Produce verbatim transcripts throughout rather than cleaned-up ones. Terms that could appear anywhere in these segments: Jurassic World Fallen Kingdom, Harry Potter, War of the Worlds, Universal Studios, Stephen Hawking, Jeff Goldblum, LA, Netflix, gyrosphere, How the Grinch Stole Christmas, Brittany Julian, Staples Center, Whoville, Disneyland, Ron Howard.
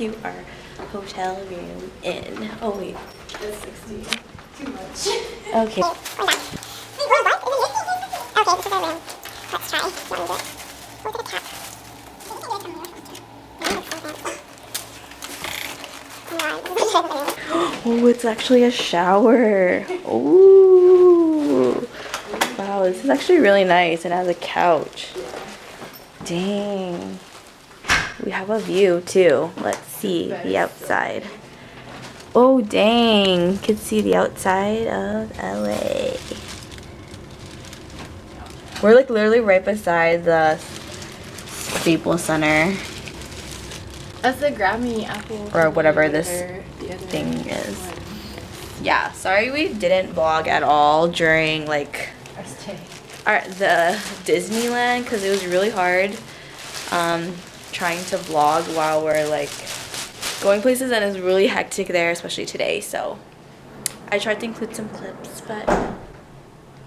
to our hotel room in. Oh wait, that's sixty. Too much. Okay. Okay, this is our room. Let's try one of it. Look at the cat. Oh, it's actually a shower. Oh, wow, this is actually really nice and has a couch. Dang. We have a view too. Let's see the outside. Oh, dang. You can see the outside of L A. We're like literally right beside the Staples Center. That's the Grammy apple. Or whatever this thing is. One. Yeah, sorry we didn't vlog at all during like our, the Disneyland because it was really hard um, trying to vlog while we're like going places, and it's really hectic there, especially today. So I tried to include some clips, but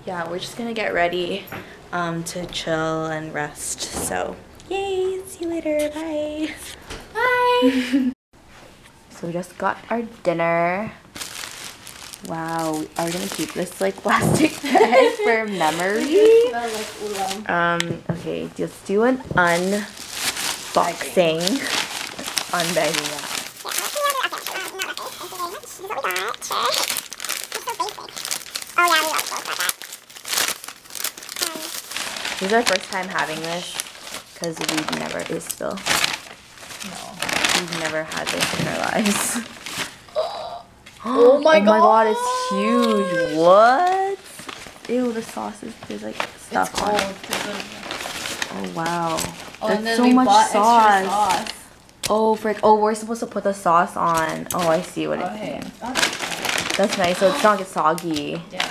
yeah, we're just gonna get ready um, to chill and rest. So yay, see you later, bye. Bye. So we just got our dinner. Wow, are we gonna keep this like plastic bag for memory? um. Okay, just do an unboxing. Unbagging. This is our first time having this because we've never. It's still. No. We've never had this in our lives. Oh my god. Oh my god, it's huge. What? Ew, the sauce is, there's like stuff it's on it. Oh wow. Oh, that's and then so we much bought sauce. Extra sauce. Oh frick. Oh, we're supposed to put the sauce on. Oh, I see what okay. it is. That's, that's nice, so it's not get soggy. Yeah.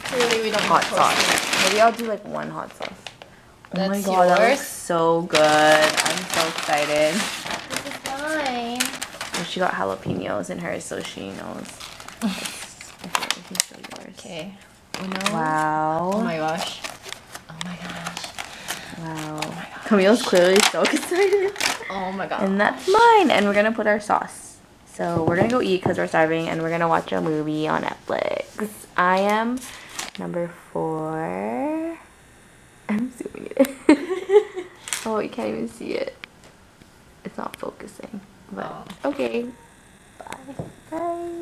Clearly we don't hot sauce. Maybe I'll do like one hot sauce. Oh That's my god, yours. That looks so good. I'm so excited. This is mine. Well, she got jalapenos in hers, so she knows. Okay. Okay. Wow. Oh my gosh. Oh my gosh. Wow. Oh my gosh. Camille's clearly so excited. Oh my god. And that's mine. And we're going to put our sauce. So we're going to go eat because we're starving, and we're going to watch a movie on Netflix. I am number four. I'm zooming it in. Oh, you can't even see it. It's not focusing. But okay. Bye. Bye.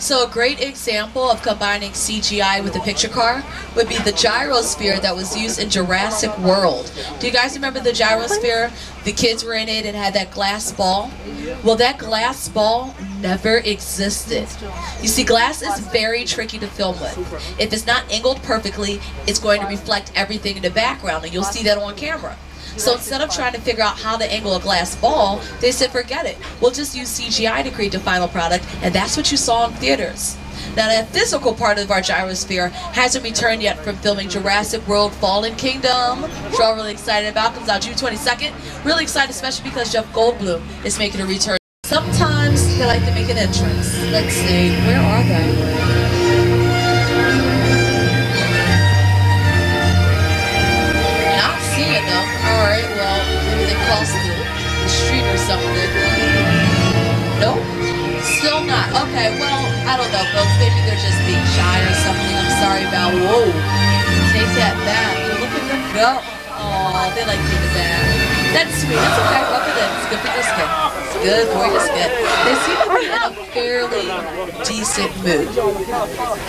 So a great example of combining C G I with a picture car would be the gyrosphere that was used in Jurassic World. Do you guys remember the gyrosphere? The kids were in it and had that glass ball. Well, that glass ball never existed. You see, glass is very tricky to film with. If it's not angled perfectly, it's going to reflect everything in the background, and you'll see that on camera. So instead of trying to figure out how to angle a glass ball, they said, forget it. We'll just use C G I to create the final product, and that's what you saw in theaters. Now, that physical part of our gyrosphere hasn't returned yet from filming Jurassic World Fallen Kingdom, which we're all really excited about. Comes out June twenty-second. Really excited, especially because Jeff Goldblum is making a return. Sometimes they like to make an entrance. Let's see, where are they? Alright, well, maybe they crossed the, the street or something. Nope. Still not. Okay, well, I don't know, folks. Maybe they're just being shy or something. I'm sorry about. Whoa. Take that back. Look at them go. Aw, they like taking that. That's sweet. That's okay. Look at that. It's good for your skin. It's good for your skin. They seem to be in a fairly decent mood.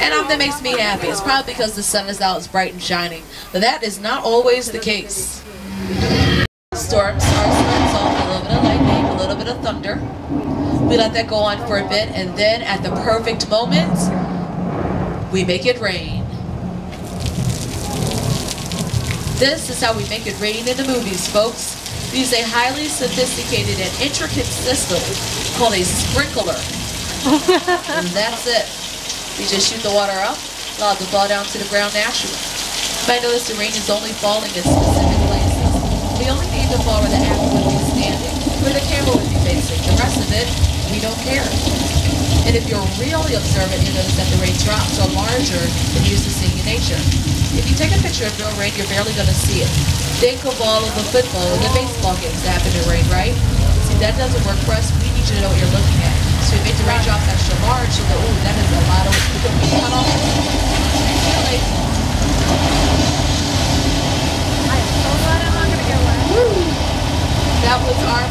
And um, that makes me happy. It's probably because the sun is out. It's bright and shining. But that is not always the case. Storms, our storms off, a little bit of lightning, a little bit of thunder. We let that go on for a bit, and then at the perfect moment, we make it rain. This is how we make it rain in the movies, folks. We use a highly sophisticated and intricate system called a sprinkler. And that's it. We just shoot the water up, allow it to fall down to the ground naturally. You might notice the rain is only falling in specific places. We only need to fall where the actor would be standing, where the camera would be facing. The rest of it, we don't care. And if you're really observant, you notice that the raindrops are larger than you used to seeing in nature. If you take a picture of real rain, you're barely going to see it. Think of all of the football and the baseball games that happen in rain, right? See, that doesn't work for us. We need you to know what you're looking at. So we make the raindrops extra large, so that, ooh, that is a lot of... We can cut off. I am so glad I'm not going to get wet. Woo! That was our flood.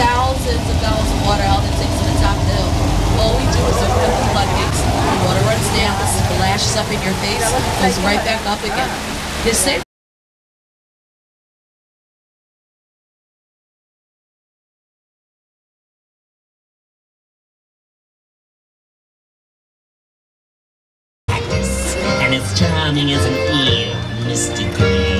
Thousands and thousands of water outtakes to the top of the hill. All we do is open up the floodgates. The water runs down, it splashes up in your face, goes right back up again. It's safe. And it's charming as an eel, mystically.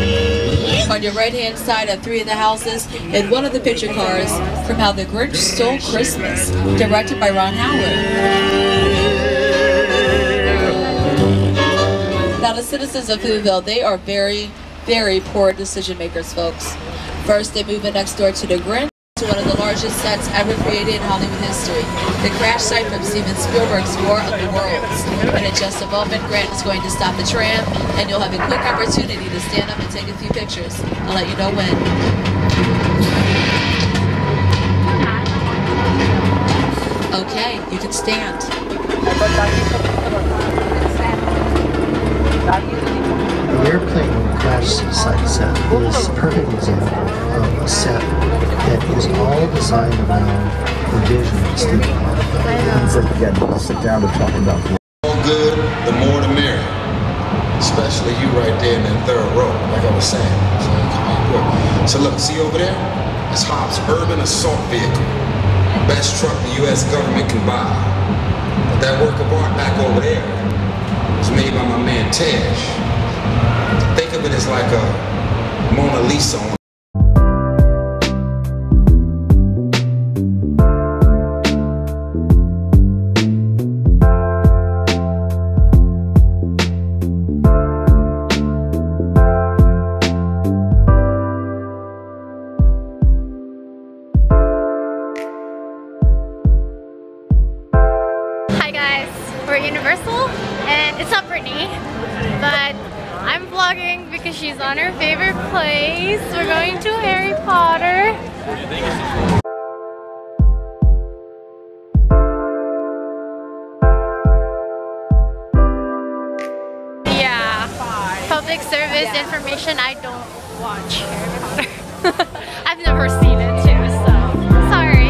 On your right-hand side are three of the houses and one of the picture cars from How the Grinch Stole Christmas, directed by Ron Howard. Now, the citizens of Whoville, they are very, very poor decision makers, folks. First, they move in next door to the Grinch, to one of the largest sets ever created in Hollywood history, the crash site from Steven Spielberg's War of the Worlds. And in just a moment, Grant is going to stop the tram, and you'll have a quick opportunity to stand up and take a few pictures. I'll let you know when. Okay, you can stand. The airplane crash site set is a perfect example of a set that is all designed around the vision of Stephen Hawking. I'll sit down and talk about the more good, the more the merrier. Especially you right there in that third row, like I was saying. So look, see over there? It's Hobbs' urban assault vehicle. Best truck the U S government can buy. But that work of art back over there was made by my man Tej. Think of it as like a Mona Lisa on Hi guys, we're at Universal and it's not Brittany, but I'm vlogging because she's on her favorite place. We're going to Harry Potter. Yeah, public service information, I don't watch Harry Potter. I've never seen it too, so sorry.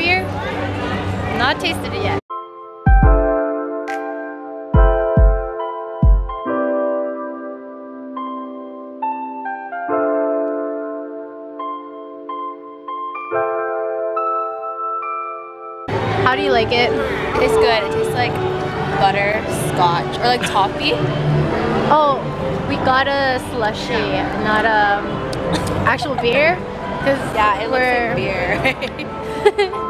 beer. Not tasted it yet. How do you like it? It tastes good. It tastes like butter, scotch, or like toffee. Oh, we got a slushy, not a um, actual beer. Cause yeah, it looks like beer.